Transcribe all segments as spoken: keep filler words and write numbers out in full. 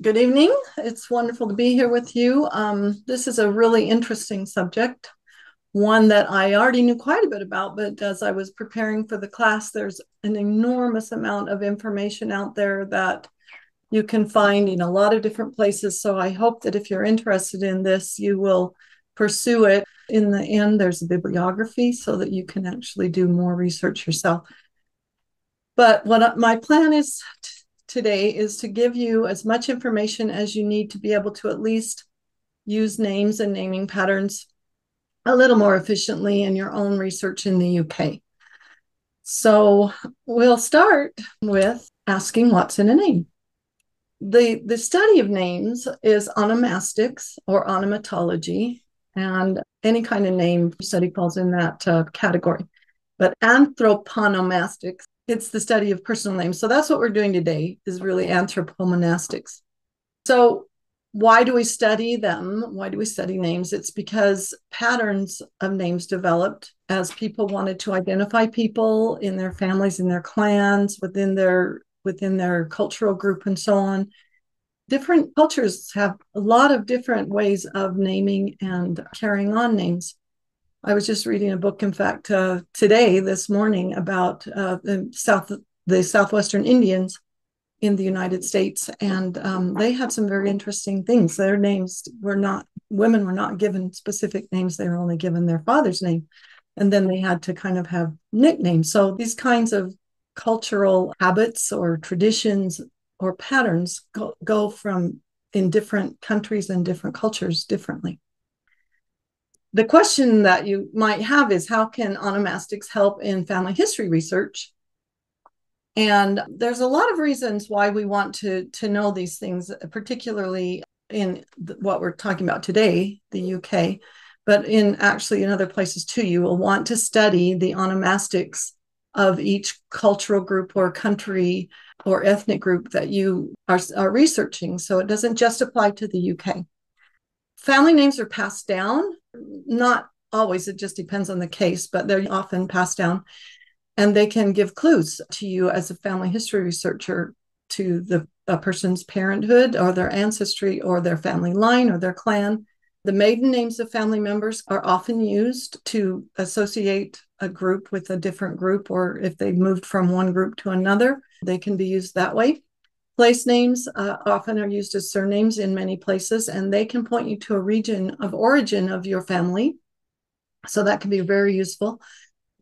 Good evening. It's wonderful to be here with you. Um, this is a really interesting subject, one that I already knew quite a bit about, but as I was preparing for the class, there's an enormous amount of information out there that you can find in a lot of different places. So I hope that if you're interested in this, you will pursue it. In the end, there's a bibliography so that you can actually do more research yourself. But what my plan is to today is to give you as much information as you need to be able to at least use names and naming patterns a little more efficiently in your own research in the U K. So we'll start with asking what's in a name. The, the study of names is onomastics or onomatology, and any kind of name study falls in that uh, category. But anthroponomastics, it's the study of personal names. So that's what we're doing today, is really anthropomonastics. So why do we study them? Why do we study names? It's because patterns of names developed as people wanted to identify people in their families, in their clans, within their, within their cultural group and so on. Different cultures have a lot of different ways of naming and carrying on names. I was just reading a book, in fact, uh, today, this morning, about uh, the South, the Southwestern Indians in the United States, and um, they had some very interesting things. Their names were not, women were not given specific names, they were only given their father's name, and then they had to kind of have nicknames. So these kinds of cultural habits or traditions or patterns go, go from in different countries and different cultures differently. The question that you might have is, how can onomastics help in family history research? And there's a lot of reasons why we want to, to know these things, particularly in what we're talking about today, the U K, but in actually in other places too. You will want to study the onomastics of each cultural group or country or ethnic group that you are, are researching. So it doesn't just apply to the U K. Family names are passed down, not always, it just depends on the case, but they're often passed down, and they can give clues to you as a family history researcher to the a person's parenthood or their ancestry or their family line or their clan. The maiden names of family members are often used to associate a group with a different group, or if they moved from one group to another, they can be used that way. Place names uh, often are used as surnames in many places, and they can point you to a region of origin of your family. So that can be very useful.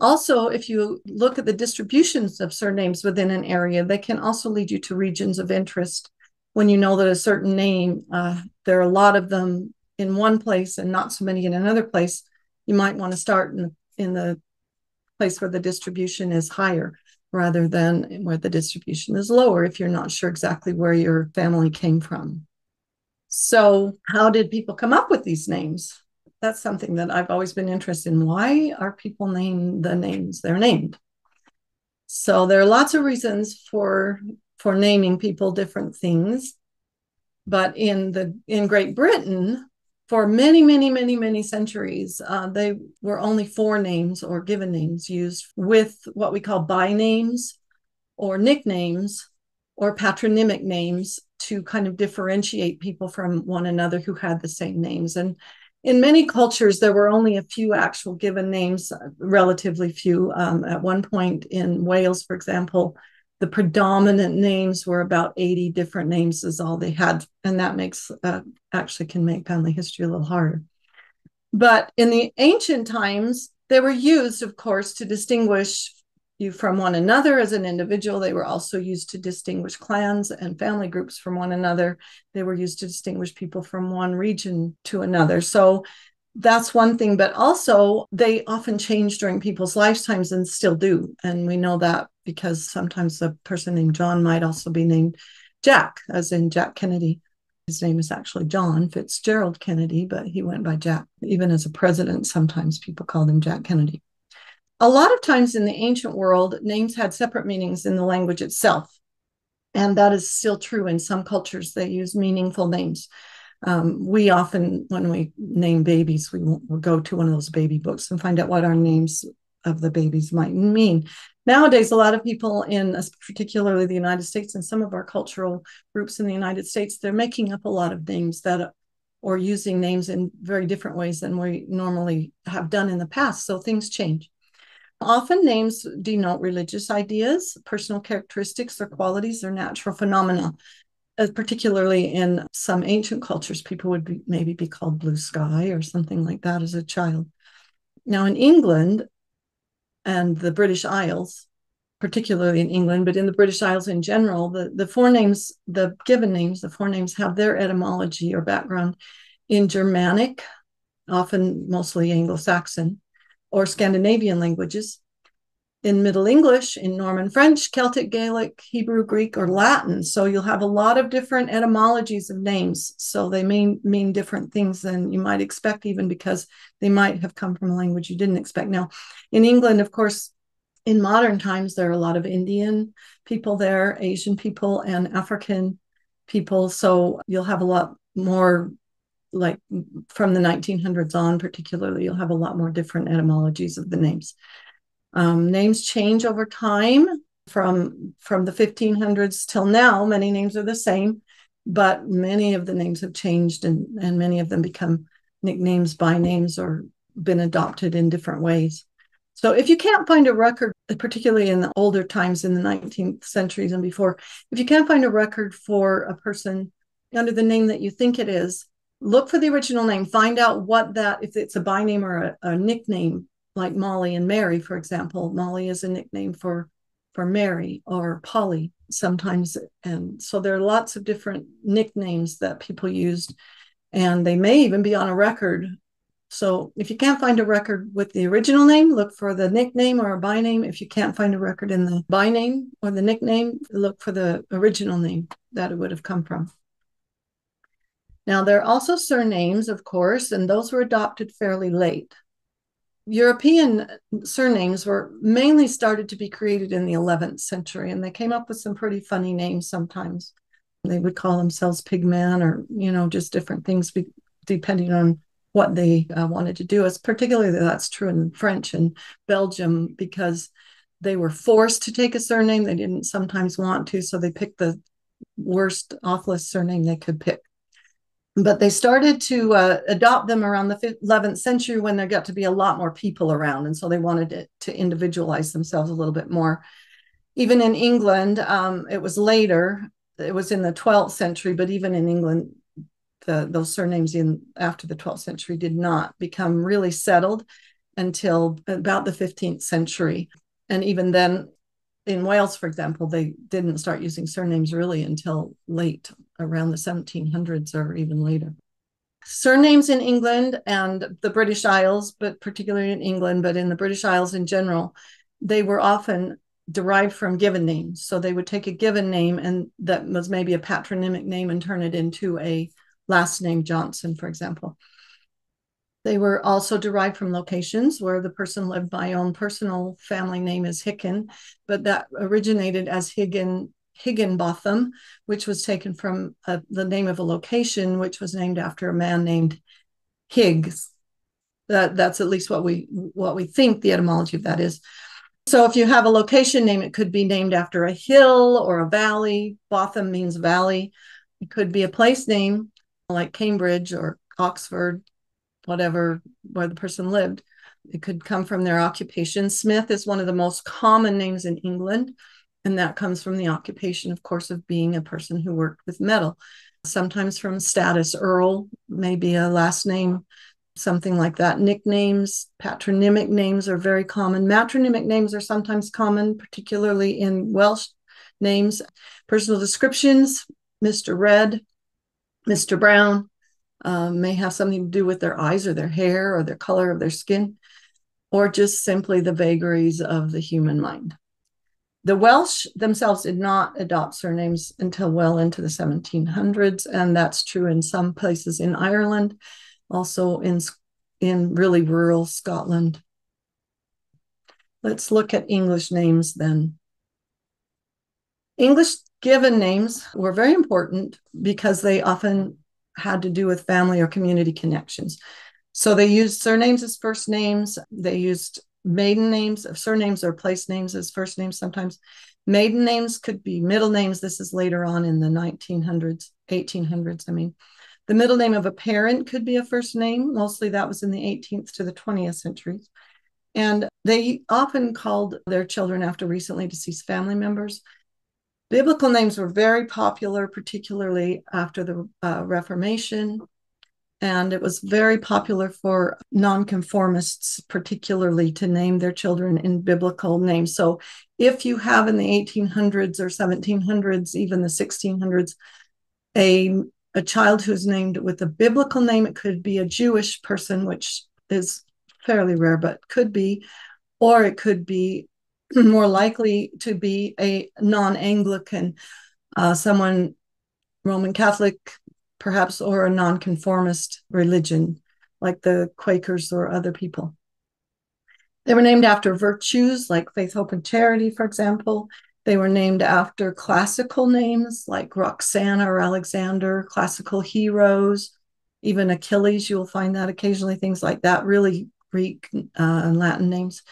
Also, if you look at the distributions of surnames within an area, they can also lead you to regions of interest. When you know that a certain name, uh, there are a lot of them in one place and not so many in another place, you might want to start in, in the place where the distribution is higher, rather than where the distribution is lower, if you're not sure exactly where your family came from. So how did people come up with these names? That's something that I've always been interested in. Why are people named the names they're named? So there are lots of reasons for, for naming people different things. But in, the, in Great Britain, for many, many, many, many centuries, uh, they were only four names or given names used with what we call by names or nicknames or patronymic names to kind of differentiate people from one another who had the same names. And in many cultures, there were only a few actual given names, relatively few. Um, at one point in Wales, for example, the predominant names were about eighty different names is all they had. And that makes uh, actually can make family history a little harder. But in the ancient times, they were used, of course, to distinguish you from one another as an individual. They were also used to distinguish clans and family groups from one another. They were used to distinguish people from one region to another. So that's one thing. But also, they often change during people's lifetimes and still do. And we know that, because sometimes a person named John might also be named Jack, as in Jack Kennedy. His name is actually John Fitzgerald Kennedy, but he went by Jack. Even as a president, sometimes people called him Jack Kennedy. A lot of times in the ancient world, names had separate meanings in the language itself. And that is still true in some cultures. They use meaningful names. Um, we often, when we name babies, we will, we'll go to one of those baby books and find out what our names of the babies might mean. Nowadays, a lot of people in particularly the United States and some of our cultural groups in the United States, they're making up a lot of names that or using names in very different ways than we normally have done in the past. So things change. Often names denote religious ideas, personal characteristics or qualities or natural phenomena. Uh, particularly in some ancient cultures, people would be, maybe be called Blue Sky or something like that as a child. Now in England and the British Isles, particularly in England, but in the British Isles in general, the, the forenames, the given names, the forenames have their etymology or background in Germanic, often mostly Anglo-Saxon, or Scandinavian languages, in Middle English, in Norman French, Celtic, Gaelic, Hebrew, Greek, or Latin. So you'll have a lot of different etymologies of names. So they may mean different things than you might expect, even because they might have come from a language you didn't expect. Now, in England, of course, in modern times, there are a lot of Indian people there, Asian people, and African people. So you'll have a lot more, like from the nineteen hundreds on, particularly, you'll have a lot more different etymologies of the names. Um, names change over time from, from the fifteen hundreds till now. Many names are the same, but many of the names have changed and, and many of them become nicknames by names or been adopted in different ways. So if you can't find a record, particularly in the older times in the nineteenth centuries and before, if you can't find a record for a person under the name that you think it is, look for the original name, find out what that, if it's a byname or a, a nickname, like Molly and Mary, for example. Molly is a nickname for, for Mary or Polly sometimes. And so there are lots of different nicknames that people used, and they may even be on a record. So if you can't find a record with the original name, look for the nickname or a byname. If you can't find a record in the byname or the nickname, look for the original name that it would have come from. Now, there are also surnames, of course, and those were adopted fairly late. European surnames were mainly started to be created in the eleventh century, and they came up with some pretty funny names sometimes. They would call themselves pigmen or, you know, just different things be, depending on what they uh, wanted to do. It's particularly that's true in French and Belgium because they were forced to take a surname. They didn't sometimes want to, so they picked the worst, awfulest surname they could pick. But they started to uh, adopt them around the eleventh century when there got to be a lot more people around. And so they wanted it to individualize themselves a little bit more. Even in England, um, it was later, it was in the twelfth century, but even in England, the, those surnames in after the twelfth century did not become really settled until about the fifteenth century. And even then, in Wales, for example, they didn't start using surnames really until late, around the seventeen hundreds or even later. Surnames in England and the British Isles, but particularly in England, but in the British Isles in general, they were often derived from given names. So they would take a given name and that was maybe a patronymic name and turn it into a last name, Johnson, for example. They were also derived from locations where the person lived. My own personal family name is Hicken, but that originated as Higgin, Higginbotham, which was taken from a, the name of a location, which was named after a man named Higgs. That, that's at least what we what we think the etymology of that is. So if you have a location name, it could be named after a hill or a valley. Botham means valley. It could be a place name like Cambridge or Oxford, whatever, where the person lived. It could come from their occupation. Smith is one of the most common names in England, and that comes from the occupation, of course, of being a person who worked with metal. Sometimes from status. Earl may be a last name, something like that. Nicknames, patronymic names are very common. Matronymic names are sometimes common, particularly in Welsh names. Personal descriptions, Mister Red, Mister Brown, Um, may have something to do with their eyes or their hair or their color of their skin, or just simply the vagaries of the human mind. The Welsh themselves did not adopt surnames until well into the seventeen hundreds, and that's true in some places in Ireland, also in, in really rural Scotland. Let's look at English names then. English given names were very important because they often had to do with family or community connections. So they used surnames as first names. They used maiden names, of surnames or place names as first names sometimes. Maiden names could be middle names. This is later on in the nineteen hundreds, eighteen hundreds, I mean. The middle name of a parent could be a first name. Mostly that was in the eighteenth to the twentieth centuries. And they often called their children after recently deceased family members. Biblical names were very popular, particularly after the uh, Reformation. And it was very popular for nonconformists, particularly, to name their children in biblical names. So if you have in the eighteen hundreds or seventeen hundreds, even the sixteen hundreds, a, a child who's named with a biblical name, it could be a Jewish person, which is fairly rare, but could be, or it could be more likely to be a non-Anglican, uh, someone Roman Catholic, perhaps, or a nonconformist religion, like the Quakers or other people. They were named after virtues, like faith, hope, and charity, for example. They were named after classical names, like Roxana or Alexander, classical heroes, even Achilles. You'll find that occasionally, things like that, really Greek uh, and Latin names.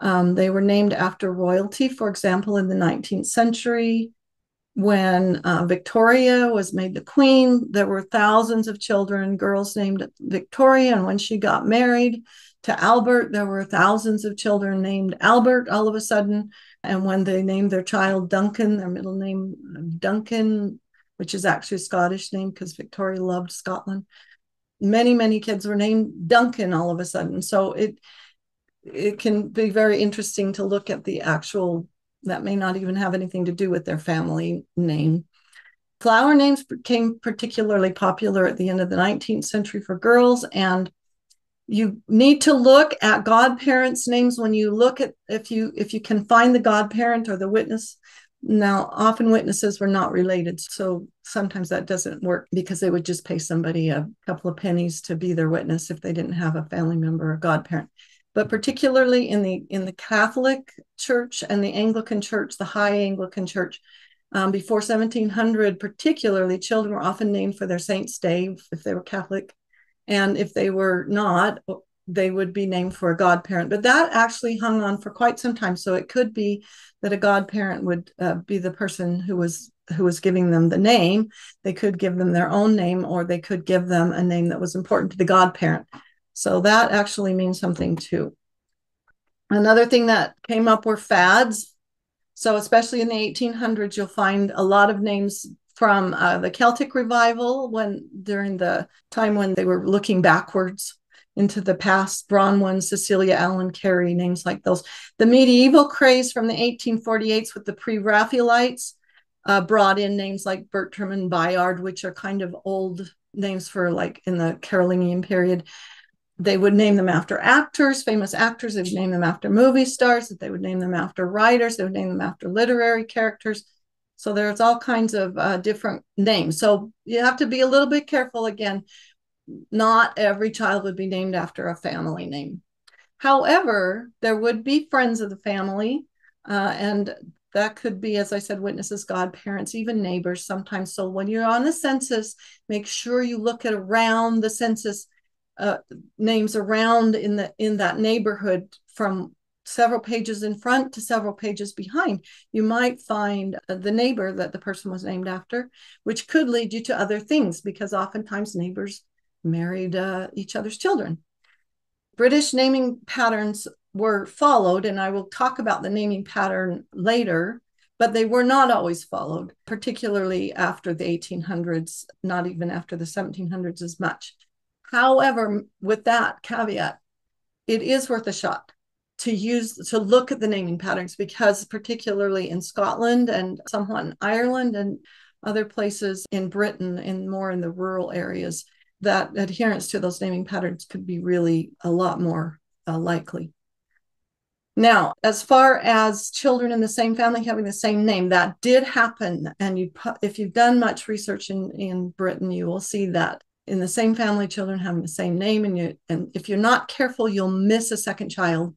Um, they were named after royalty, for example, in the nineteenth century. When uh, Victoria was made the queen, there were thousands of children, girls named Victoria. And when she got married to Albert, there were thousands of children named Albert all of a sudden. And when they named their child Duncan, their middle name Duncan, which is actually a Scottish name because Victoria loved Scotland, many, many kids were named Duncan all of a sudden. So it it can be very interesting to look at the actual. That may not even have anything to do with their family name. Flower names became particularly popular at the end of the nineteenth century for girls. And you need to look at godparents' names when you look at, if you if you can find the godparent or the witness. Now, often witnesses were not related, so sometimes that doesn't work because they would just pay somebody a couple of pennies to be their witness if they didn't have a family member or godparent. But particularly in the in the Catholic Church and the Anglican Church, the High Anglican Church, um, before seventeen hundred, particularly, children were often named for their saint's day if they were Catholic, and if they were not, they would be named for a godparent. But that actually hung on for quite some time. So it could be that a godparent would uh, be the person who was who was giving them the name. They could give them their own name, or they could give them a name that was important to the godparent. So that actually means something too. Another thing that came up were fads. So especially in the eighteen hundreds, you'll find a lot of names from uh, the Celtic revival, when during the time when they were looking backwards into the past. Bronwyn, Cecilia, Allen, Carey, names like those. The medieval craze from the eighteen forty-eights with the pre-Raphaelites uh, brought in names like Bertram and Bayard, which are kind of old names for like in the Carolingian period. They would name them after actors, famous actors. They would name them after movie stars. They would name them after writers. They would name them after literary characters. So there's all kinds of uh, different names. So you have to be a little bit careful. Again, not every child would be named after a family name. However, there would be friends of the family. Uh, and that could be, as I said, witnesses, godparents, even neighbors sometimes. So when you're on the census, make sure you look at around the census Uh, names around in the in that neighborhood, from several pages in front to several pages behind. You might find the neighbor that the person was named after, which could lead you to other things, because oftentimes neighbors married uh, each other's children. British naming patterns were followed, and I will talk about the naming pattern later, but they were not always followed, particularly after the eighteen hundreds, not even after the seventeen hundreds as much. However, with that caveat, it is worth a shot to use to look at the naming patterns, because particularly in Scotland and somewhat in Ireland and other places in Britain, and more in the rural areas, that adherence to those naming patterns could be really a lot more uh, likely. Now, as far as children in the same family having the same name, that did happen. And you, if you've done much research in, in Britain, you will see that. In the same family, children having the same name, and you and if you're not careful, you'll miss a second child,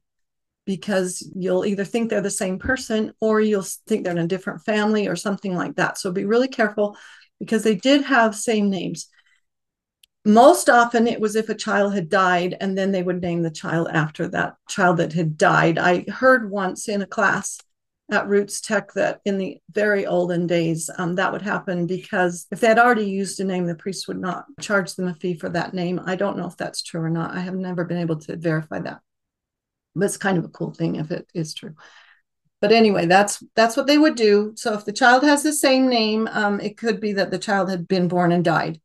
because you'll either think they're the same person, or you'll think they're in a different family or something like that. So be really careful, because they did have same names. Most often it was if a child had died, and then they would name the child after that child that had died. I heard once in a class at Roots Tech that in the very olden days, um, that would happen because if they had already used a name, the priest would not charge them a fee for that name. I don't know if that's true or not. I have never been able to verify that. But it's kind of a cool thing if it is true. But anyway, that's that's what they would do. So if the child has the same name, um, it could be that the child had been born and died.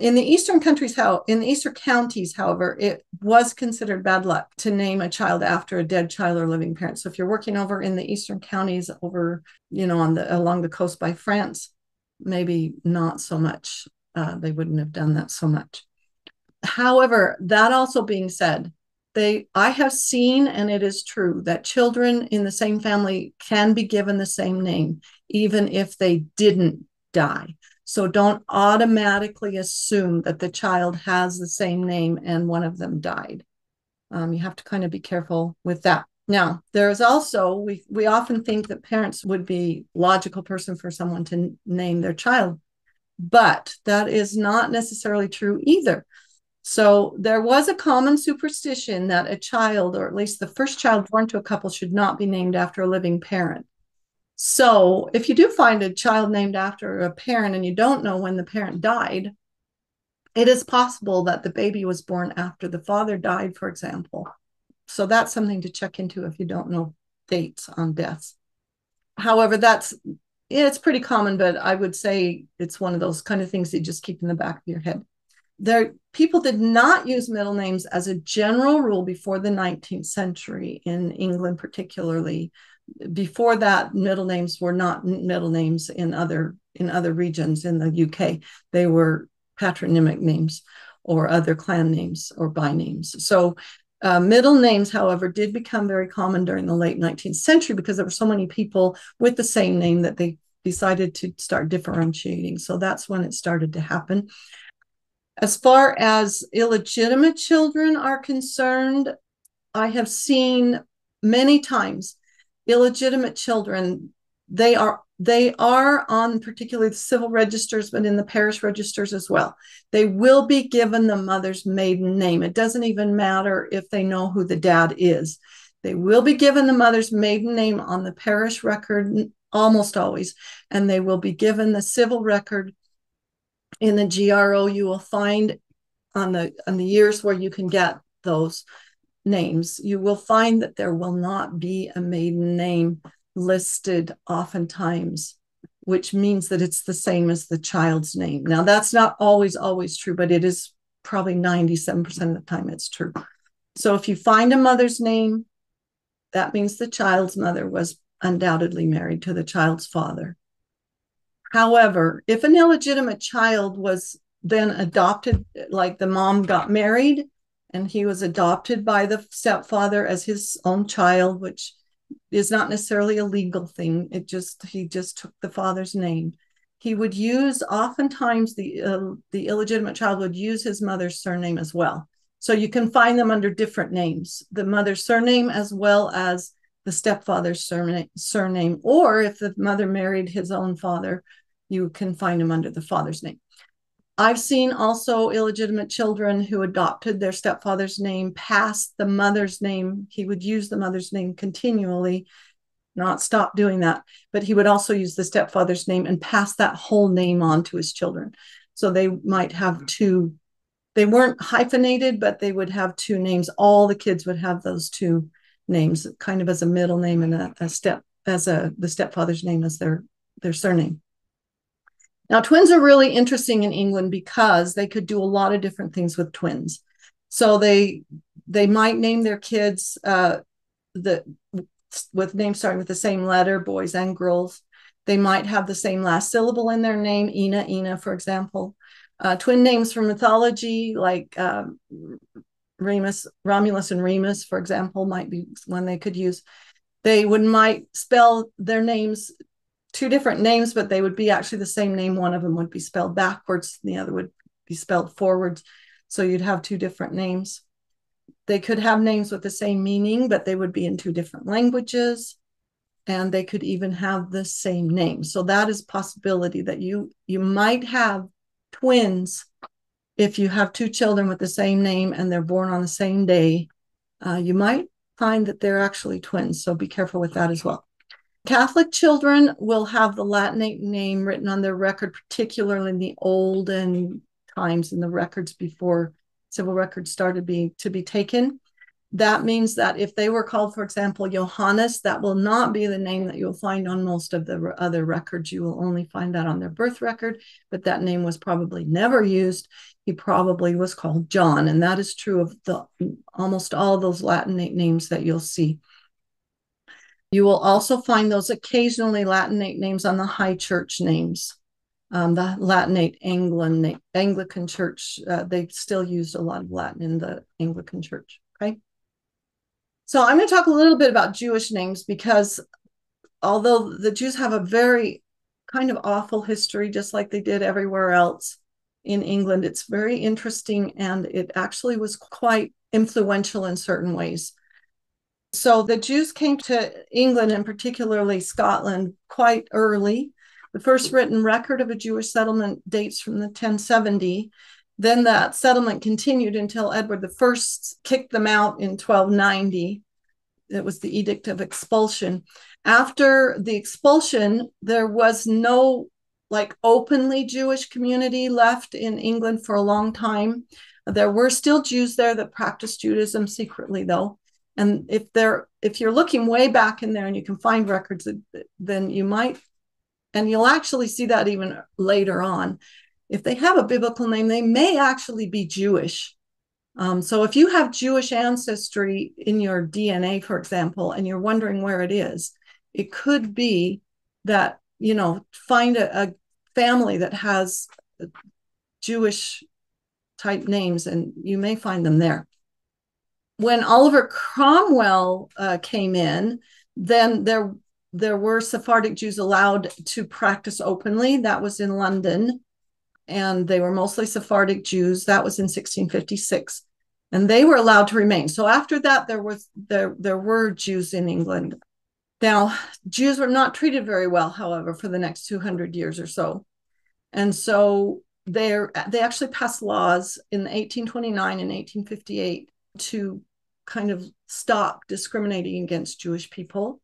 In the eastern countries, how in the eastern counties, however, it was considered bad luck to name a child after a dead child or living parent. So if you're working over in the eastern counties, over you know on the along the coast by France, maybe not so much. Uh, they wouldn't have done that so much. However, that also being said, They, I have seen, and it is true, that children in the same family can be given the same name, even if they didn't die. So don't automatically assume that the child has the same name and one of them died. Um, you have to kind of be careful with that. Now, there is also, we, we often think that parents would be a logical person for someone to name their child, but that is not necessarily true either. So there was a common superstition that a child, or at least the first child born to a couple, should not be named after a living parent. So if you do find a child named after a parent and you don't know when the parent died, it is possible that the baby was born after the father died, for example. So that's something to check into if you don't know dates on deaths. However, that's it's pretty common, but I would say it's one of those kind of things that you just keep in the back of your head. There, people did not use middle names as a general rule before the nineteenth century in England, particularly. Before that, middle names were not middle names in other in other regions in the U K. They were patronymic names or other clan names or by names. So uh, middle names, however, did become very common during the late nineteenth century because there were so many people with the same name that they decided to start differentiating. So that's when it started to happen. As far as illegitimate children are concerned, I have seen many times illegitimate children, they are they are on particularly the civil registers, but in the parish registers as well. They will be given the mother's maiden name. It doesn't even matter if they know who the dad is. They will be given the mother's maiden name on the parish record almost always, and they will be given the civil record. In the G R O, you will find on the on the years where you can get those names, you will find that there will not be a maiden name listed oftentimes, which means that it's the same as the child's name. Now, that's not always, always true, but it is probably ninety-seven percent of the time it's true. So if you find a mother's name, that means the child's mother was undoubtedly married to the child's father. However, if an illegitimate child was then adopted, like the mom got married and he was adopted by the stepfather as his own child, which is not necessarily a legal thing. It just, he just took the father's name. He would use, oftentimes the, uh, the illegitimate child would use his mother's surname as well. So you can find them under different names, the mother's surname as well as the stepfather's surname, or if the mother married his own father, you can find them under the father's name. I've seen also illegitimate children who adopted their stepfather's name past the mother's name. He would use the mother's name continually, not stop doing that, but he would also use the stepfather's name and pass that whole name on to his children. So they might have two, they weren't hyphenated, but they would have two names. All the kids would have those two names, kind of as a middle name and a, a step, as a the stepfather's name as their, their surname. Now, twins are really interesting in England because they could do a lot of different things with twins. So they they might name their kids uh, the with names starting with the same letter, boys and girls. They might have the same last syllable in their name, Ina, Ina, for example. Uh, twin names from mythology, like um, Remus, Romulus and Remus, for example, might be one they could use. They would might spell their names two different names, but they would be actually the same name. One of them would be spelled backwards, and the other would be spelled forwards. So you'd have two different names. They could have names with the same meaning, but they would be in two different languages, and they could even have the same name. So that is a possibility that you you might have twins if you have two children with the same name and they're born on the same day, uh, you might find that they're actually twins. So be careful with that as well. Catholic children will have the Latinate name written on their record, particularly in the olden times in the records before civil records started being to be taken. That means that if they were called, for example, Johannes, that will not be the name that you'll find on most of the other records. You will only find that on their birth record, but that name was probably never used. He probably was called John, and that is true of the almost all those Latinate names that you'll see. You will also find those occasionally Latinate names on the high church names. Um, the Latinate Anglican, Anglican church, uh, they still used a lot of Latin in the Anglican church, okay? So I'm going to talk a little bit about Jewish names because although the Jews have a very kind of awful history, just like they did everywhere else in England, it's very interesting and it actually was quite influential in certain ways. So the Jews came to England and particularly Scotland quite early. The first written record of a Jewish settlement dates from the ten seventy. Then that settlement continued until Edward the First kicked them out in twelve ninety. It was the Edict of Expulsion. After the expulsion, there was no like openly Jewish community left in England for a long time. There were still Jews there that practiced Judaism secretly, though. And if they're if you're looking way back in there and you can find records, then you might, and you'll actually see that even later on. If they have a biblical name, they may actually be Jewish. Um, so if you have Jewish ancestry in your D N A, for example, and you're wondering where it is, it could be that, you know, find a, a family that has Jewish type names and you may find them there. When Oliver Cromwell uh, came in, then there, there were Sephardic Jews allowed to practice openly. That was in London. And they were mostly Sephardic Jews. That was in sixteen fifty-six, and they were allowed to remain. So after that, there was there there were Jews in England. Now, Jews were not treated very well, however, for the next two hundred years or so, and so they they actually passed laws in eighteen twenty-nine and eighteen fifty-eight to kind of stop discriminating against Jewish people.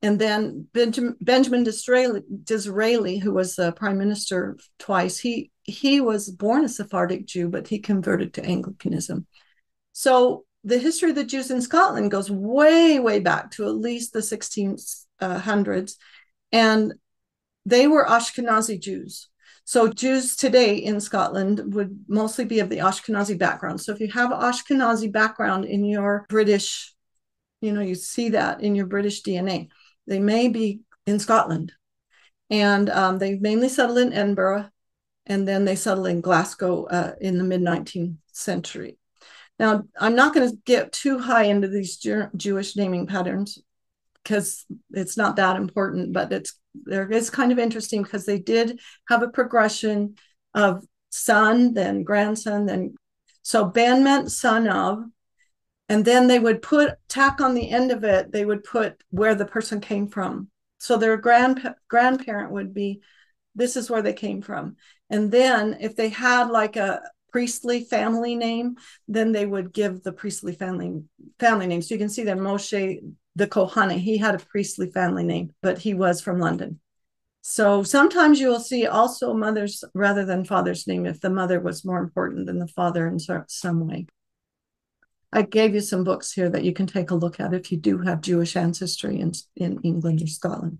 And then Benjamin, Benjamin Disraeli, Disraeli, who was the prime minister twice, he, he was born a Sephardic Jew, but he converted to Anglicanism. So the history of the Jews in Scotland goes way, way back to at least the sixteen hundreds. And they were Ashkenazi Jews. So Jews today in Scotland would mostly be of the Ashkenazi background. So if you have Ashkenazi background in your British, you know, you see that in your British D N A. They may be in Scotland, and um, they mainly settled in Edinburgh, and then they settled in Glasgow uh, in the mid nineteenth century. Now, I'm not going to get too high into these Jew Jewish naming patterns because it's not that important, but it's there is kind of interesting because they did have a progression of son, then grandson, then so Ben meant son of. And then they would put, tack on the end of it, they would put where the person came from. So their grandpa grandparent would be, this is where they came from. And then if they had like a priestly family name, then they would give the priestly family, family name. So you can see that Moshe, the Kohane, he had a priestly family name, but he was from London. So sometimes you will see also mother's rather than father's name if the mother was more important than the father in some way. I gave you some books here that you can take a look at if you do have Jewish ancestry in, in England or Scotland.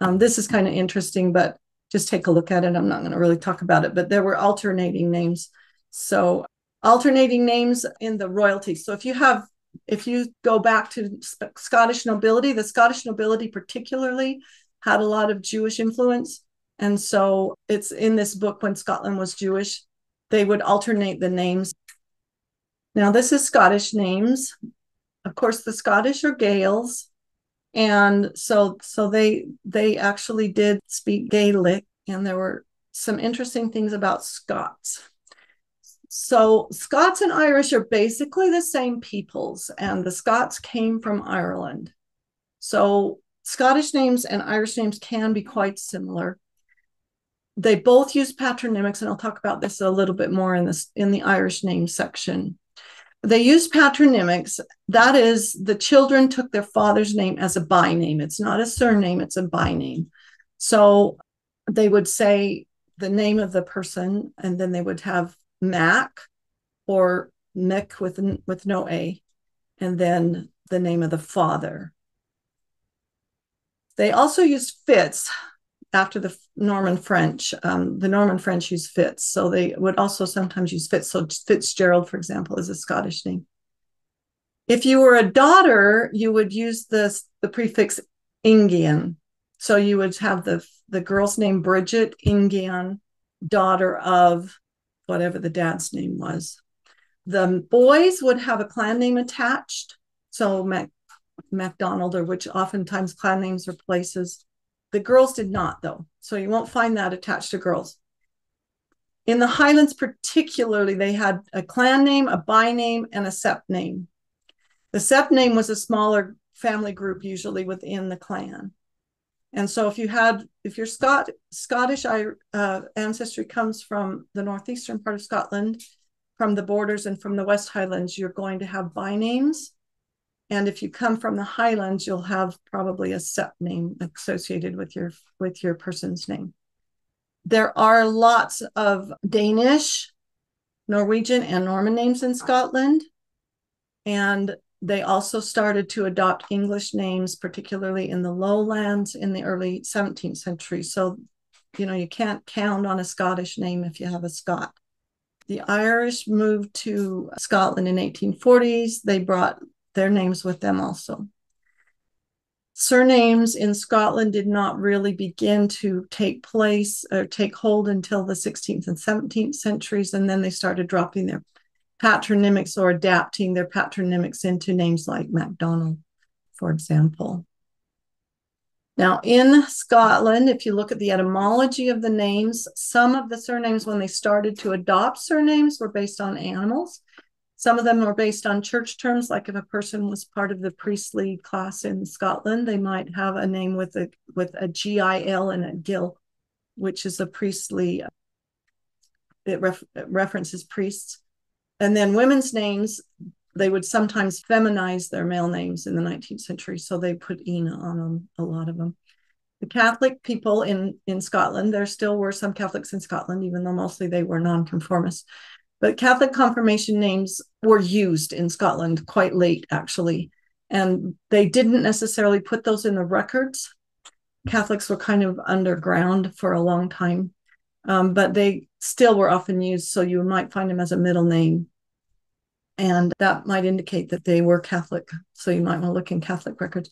Um, this is kind of interesting, but just take a look at it. I'm not going to really talk about it, but there were alternating names. So alternating names in the royalty. So if you have, if you go back to Scottish nobility, the Scottish nobility particularly had a lot of Jewish influence. And so it's in this book, When Scotland Was Jewish, they would alternate the names. Now, this is Scottish names. Of course, the Scottish are Gaels. And so, so they, they actually did speak Gaelic. And there were some interesting things about Scots. So Scots and Irish are basically the same peoples. And the Scots came from Ireland. So Scottish names and Irish names can be quite similar. They both use patronymics, and I'll talk about this a little bit more in this in the Irish name section. They use patronymics. That is, the children took their father's name as a by name. It's not a surname, it's a by name. So they would say the name of the person, and then they would have Mac or Mick with, with no A, and then the name of the father. They also use Fitz after the Norman French. Um, the Norman French used Fitz, so they would also sometimes use Fitz. So Fitzgerald, for example, is a Scottish name. If you were a daughter, you would use the, the prefix Ingian. So you would have the, the girl's name Bridget Ingian, daughter of whatever the dad's name was. The boys would have a clan name attached, so Mac, MacDonald, or which oftentimes clan names are places. The girls did not, though, so you won't find that attached to girls. In the Highlands particularly, they had a clan name, a by name, and a sept name. The sept name was a smaller family group usually within the clan. And so if you had, if your Scot, Scottish uh, ancestry comes from the northeastern part of Scotland, from the borders and from the West Highlands, you're going to have by names. And if you come from the Highlands, you'll have probably a sept name associated with your, with your person's name. There are lots of Danish, Norwegian, and Norman names in Scotland. And they also started to adopt English names, particularly in the lowlands in the early seventeenth century. So, you know, you can't count on a Scottish name if you have a Scot. The Irish moved to Scotland in eighteen forties. They brought their names with them also. Surnames in Scotland did not really begin to take place or take hold until the sixteenth and seventeenth centuries, and then they started dropping their patronymics or adapting their patronymics into names like MacDonald, for example. Now, in Scotland, if you look at the etymology of the names, some of the surnames, when they started to adopt surnames, were based on animals. Some of them were based on church terms, like if a person was part of the priestly class in Scotland, they might have a name with a, with a G I L and a Gil, which is a priestly, it, ref, it references priests. And then women's names, they would sometimes feminize their male names in the nineteenth century, so they put Ina on them, a lot of them. The Catholic people in, in Scotland, there still were some Catholics in Scotland, even though mostly they were nonconformists. But Catholic confirmation names were used in Scotland quite late, actually. And they didn't necessarily put those in the records. Catholics were kind of underground for a long time, um, but they still were often used, so you might find them as a middle name. And that might indicate that they were Catholic. So you might want to look in Catholic records.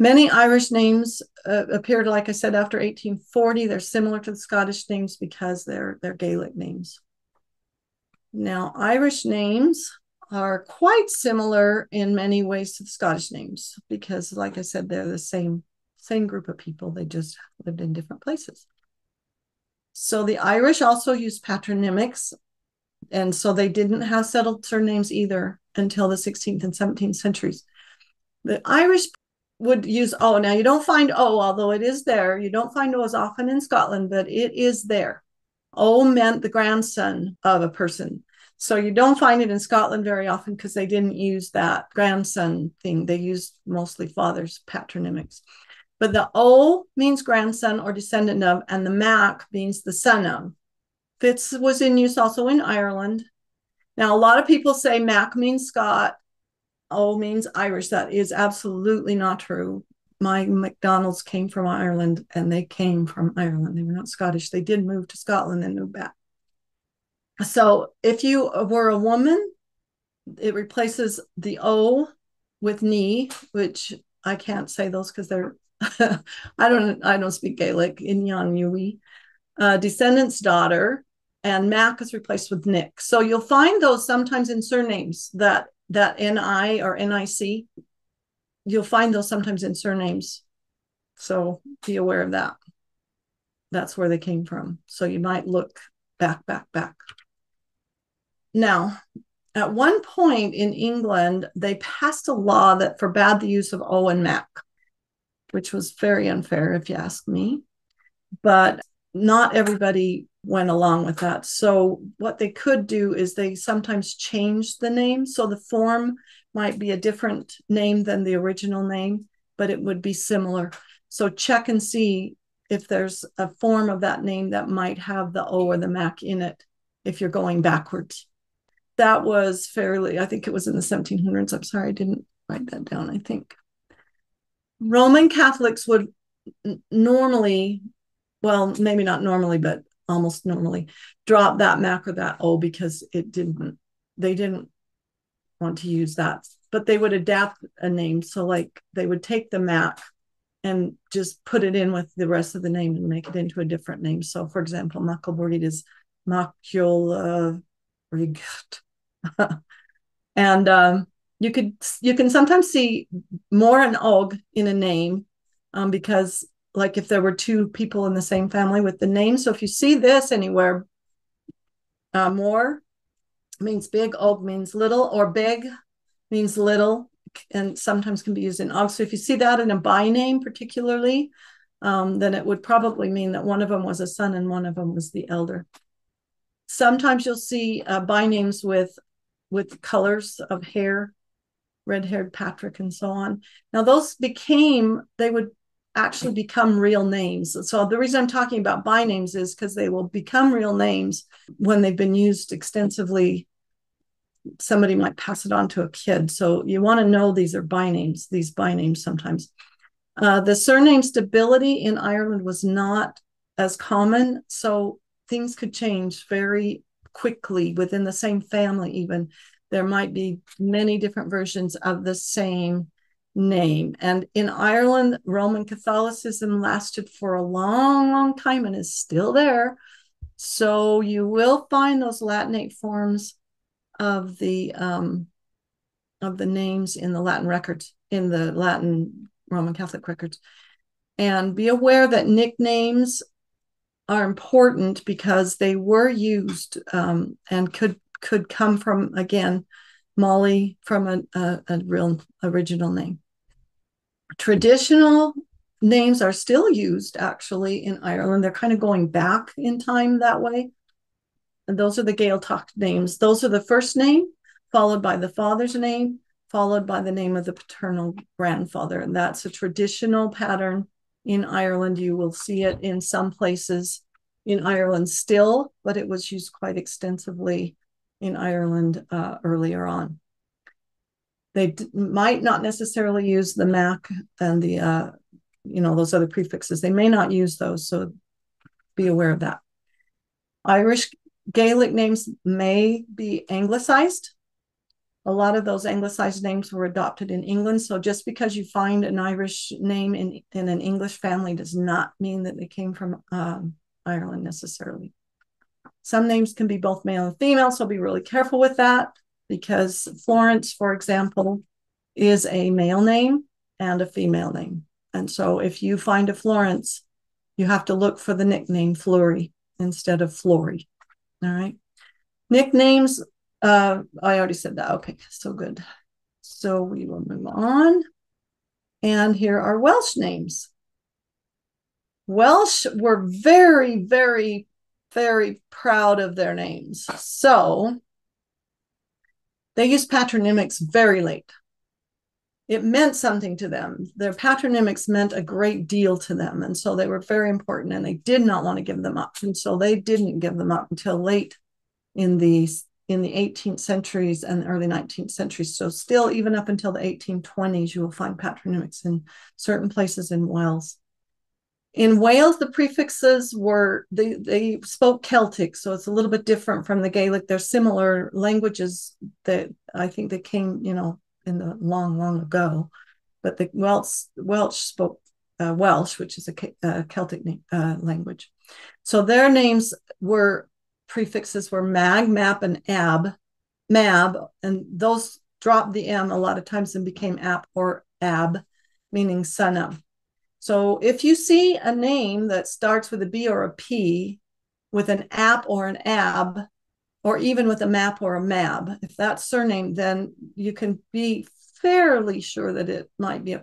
Many Irish names uh, appeared, like I said, after eighteen forty. They're similar to the Scottish names because they're, they're Gaelic names. Now, Irish names are quite similar in many ways to the Scottish names because, like I said, they're the same, same group of people. They just lived in different places. So the Irish also use patronymics. And so they didn't have settled surnames either until the sixteenth and seventeenth centuries. The Irish would use O. Now, you don't find O, although it is there. You don't find O as often in Scotland, but it is there. O meant the grandson of a person. So you don't find it in Scotland very often because they didn't use that grandson thing. They used mostly father's patronymics. But the O means grandson or descendant of, and the Mac means the son of. Fitz was in use also in Ireland. Now, a lot of people say Mac means Scot, O means Irish. That is absolutely not true. My MacDonalds came from Ireland, and they came from Ireland. They were not Scottish. They did move to Scotland and move back. So if you were a woman, it replaces the O with ní, which I can't say those because they're, I don't I don't speak Gaelic, Ingian Yui, uh, descendant's daughter. And Mac is replaced with Nick. So you'll find those sometimes in surnames, that, that N I or N I C. You'll find those sometimes in surnames. So be aware of that. That's where they came from. So you might look back, back, back. Now, at one point in England, they passed a law that forbade the use of O and Mac, which was very unfair if you ask me. But not everybody went along with that. So what they could do is they sometimes changed the name. So the form might be a different name than the original name, but it would be similar. So check and see if there's a form of that name that might have the O or the Mac in it, if you're going backwards. That was fairly, I think it was in the seventeen hundreds. I'm sorry, I didn't write that down, I think. Roman Catholics would normally, well, maybe not normally, but almost normally, drop that Mac or that O because it didn't, they didn't want to use that, but they would adapt a name. So like they would take the Mac and just put it in with the rest of the name and make it into a different name. So for example, Makelbord is Maculabrig. And um, you could, you can sometimes see more an og in a name um, because like if there were two people in the same family with the name. So if you see this anywhere, uh, more means big, og means little, or big means little, and sometimes can be used in og. So if you see that in a by name particularly, um, then it would probably mean that one of them was a son and one of them was the elder. Sometimes you'll see uh, by names with, with colors of hair, red-haired Patrick and so on. Now those became, they would actually become real names. So the reason I'm talking about by names is because they will become real names when they've been used extensively. Somebody might pass it on to a kid. So you want to know these are by names, these by names sometimes. Uh, the surname stability in Ireland was not as common. So things could change very quickly within the same family even. There might be many different versions of the same name. And in Ireland, Roman Catholicism lasted for a long, long time and is still there. So you will find those Latinate forms of the um, of the names in the Latin records, in the Latin Roman Catholic records. And be aware that nicknames are important because they were used um, and could could come from, again, Molly from a, a, a real original name. Traditional names are still used actually in Ireland. They're kind of going back in time that way. And those are the Gaeltacht names. Those are the first name, followed by the father's name, followed by the name of the paternal grandfather. And that's a traditional pattern in Ireland. You will see it in some places in Ireland still, but it was used quite extensively in Ireland uh, earlier on. They might not necessarily use the Mac and the, uh, you know, those other prefixes. They may not use those, so be aware of that. Irish Gaelic names may be anglicized. A lot of those anglicized names were adopted in England, so just because you find an Irish name in, in an English family does not mean that they came from um, Ireland necessarily. Some names can be both male and female, so be really careful with that because Florence, for example, is a male name and a female name. And so if you find a Florence, you have to look for the nickname Flory instead of Flory, all right? Nicknames, uh, I already said that, okay, so good. So we will move on. And here are Welsh names. Welsh were very, very very proud of their names. So they used patronymics very late. It meant something to them. Their patronymics meant a great deal to them. And so they were very important and they did not want to give them up. And so they didn't give them up until late in the, in the eighteenth centuries and early nineteenth centuries. So still even up until the eighteen twenties, you will find patronymics in certain places in Wales. In Wales, the prefixes were, they, they spoke Celtic, so it's a little bit different from the Gaelic. They're similar languages that I think they came, you know, in the long, long ago. But the Welsh, Welsh spoke uh, Welsh, which is a uh, Celtic name, uh, language. So their names were, prefixes were mag, map, and ab, mab, and those dropped the M a lot of times and became ap or ab, meaning son of. So if you see a name that starts with a B or a P, with an app or an ab, or even with a map or a mab, if that's surname, then you can be fairly sure that it might be a,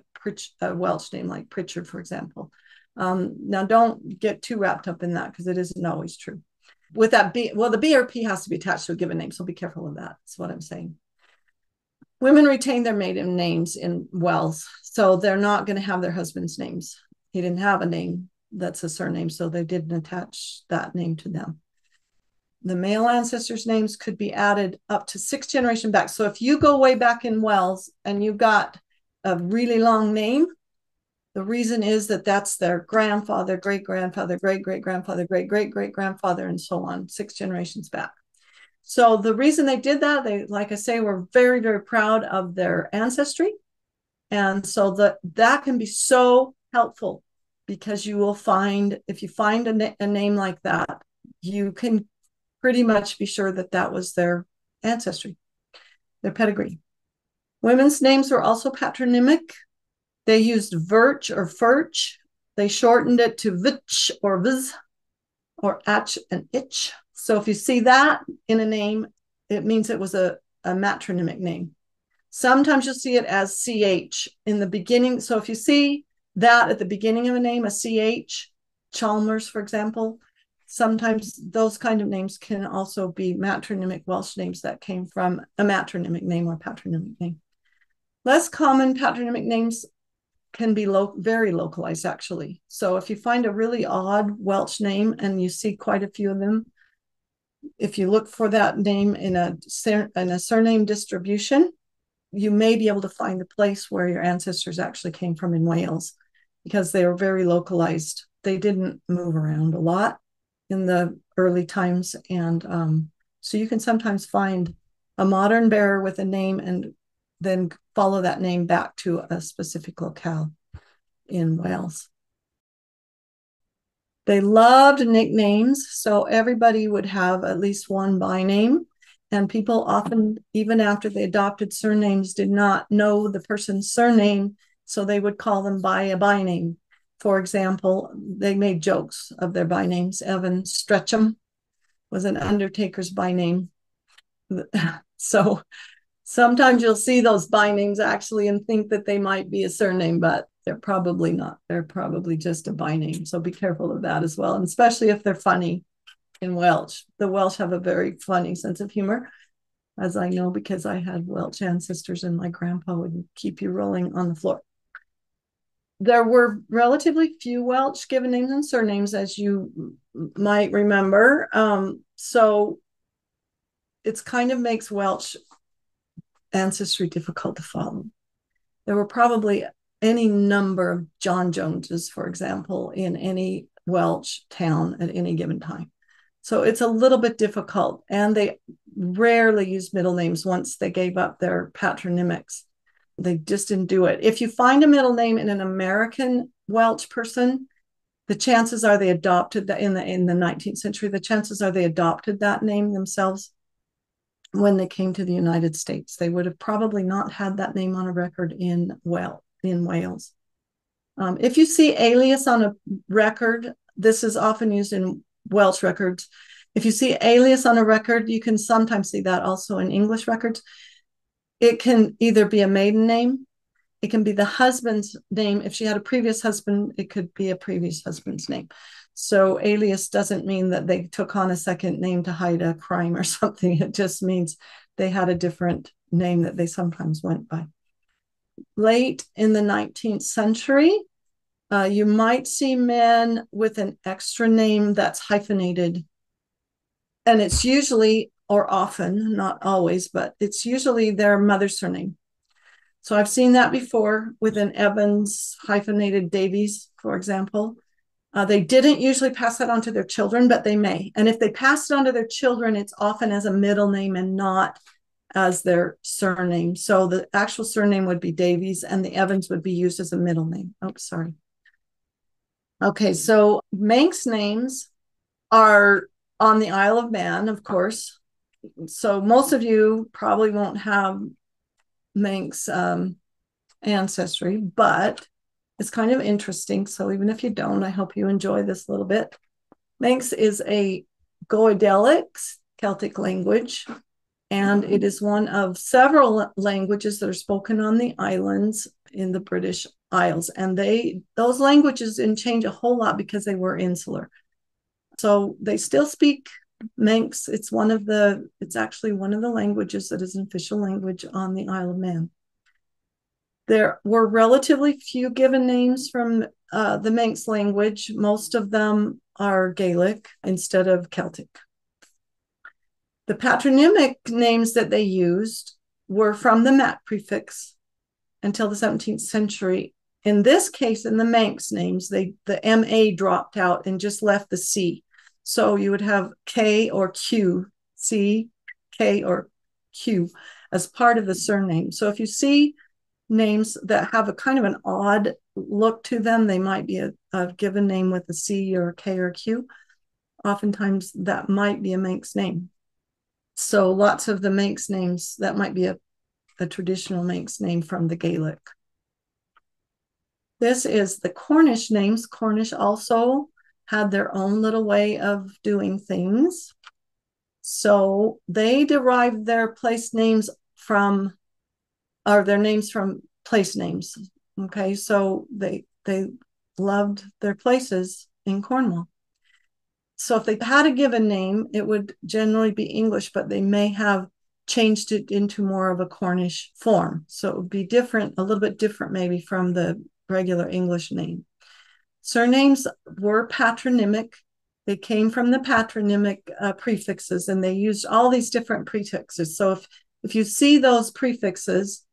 a Welsh name, like Pritchard, for example. Um, now, don't get too wrapped up in that because it isn't always true. With that B, well, the B or P has to be attached to a given name, so be careful of that. That's what I'm saying. Women retain their maiden names in Wells, so they're not going to have their husband's names. He didn't have a name that's a surname, so they didn't attach that name to them. The male ancestors' names could be added up to six generations back. So if you go way back in Wells and you got a really long name, the reason is that that's their grandfather, great-grandfather, great-great-grandfather, great-great-great-grandfather, and so on, six generations back. So the reason they did that, they, like I say, were very, very proud of their ancestry. And so the, that can be so helpful because you will find, if you find a, na- a name like that, you can pretty much be sure that that was their ancestry, their pedigree. Women's names were also patronymic. They used virch or furch. They shortened it to vich or viz or atch and itch. So if you see that in a name, it means it was a, a matronymic name. Sometimes you'll see it as C H in the beginning. So if you see that at the beginning of a name, a C H, Chalmers, for example, sometimes those kind of names can also be matronymic Welsh names that came from a matronymic name or patronymic name. Less common patronymic names can be lo- very localized, actually. So if you find a really odd Welsh name and you see quite a few of them, if you look for that name in a, sur- in a surname distribution, you may be able to find the place where your ancestors actually came from in Wales because they were very localized. They didn't move around a lot in the early times. And um, so you can sometimes find a modern bearer with a name and then follow that name back to a specific locale in Wales. They loved nicknames, so everybody would have at least one by name. And people often, even after they adopted surnames, did not know the person's surname, so they would call them by a by name. For example, they made jokes of their by names. Evan Stretcham was an undertaker's by name. So sometimes you'll see those by names actually and think that they might be a surname, but they're probably not. They're probably just a by name. So be careful of that as well, and especially if they're funny in Welsh. The Welsh have a very funny sense of humor, as I know because I had Welsh ancestors and my grandpa would keep you rolling on the floor. There were relatively few Welsh given names and surnames, as you might remember. Um, so it's kind of makes Welsh ancestry difficult to follow. There were probably any number of John Joneses, for example, in any Welsh town at any given time. So it's a little bit difficult, and they rarely used middle names once they gave up their patronymics. They just didn't do it. If you find a middle name in an American Welsh person, the chances are they adopted that in the in the nineteenth century. The chances are they adopted that name themselves when they came to the United States. They would have probably not had that name on a record in Welsh. in Wales. Um, if you see alias on a record, this is often used in Welsh records. If you see alias on a record, you can sometimes see that also in English records. It can either be a maiden name, it can be the husband's name. If she had a previous husband, it could be a previous husband's name. So alias doesn't mean that they took on a second name to hide a crime or something. It just means they had a different name that they sometimes went by. Late in the nineteenth century, uh, you might see men with an extra name that's hyphenated. And it's usually, or often, not always, but it's usually their mother's surname. So I've seen that before with an Evans hyphenated Davies, for example. Uh, they didn't usually pass that on to their children, but they may. And if they pass it on to their children, it's often as a middle name and not as their surname. So the actual surname would be Davies and the Evans would be used as a middle name. Oh, sorry. Okay, so Manx names are on the Isle of Man, of course. So most of you probably won't have Manx um, ancestry, but it's kind of interesting. So even if you don't, I hope you enjoy this a little bit. Manx is a Goidelic Celtic language, and it is one of several languages that are spoken on the islands in the British Isles. And they those languages didn't change a whole lot because they were insular. So they still speak Manx. It's one of the, it's actually one of the languages that is an official language on the Isle of Man. There were relatively few given names from uh, the Manx language. Most of them are Gaelic instead of Celtic. The patronymic names that they used were from the mat prefix until the seventeenth century. In this case, in the Manx names, they the M A dropped out and just left the C. So you would have K or Q, C, K or Q as part of the surname. So if you see names that have a kind of an odd look to them, they might be a, a given name with a C or a K or a Q. Oftentimes that might be a Manx name. So lots of the Manx names, that might be a, a traditional Manx name from the Gaelic. This is the Cornish names. Cornish also had their own little way of doing things. So they derived their place names from, or their names from place names. Okay, so they, they loved their places in Cornwall. So if they had a given name, it would generally be English, but they may have changed it into more of a Cornish form. So it would be different, a little bit different maybe from the regular English name. Surnames were patronymic. They came from the patronymic uh, prefixes, and they used all these different prefixes. So if, if you see those prefixes,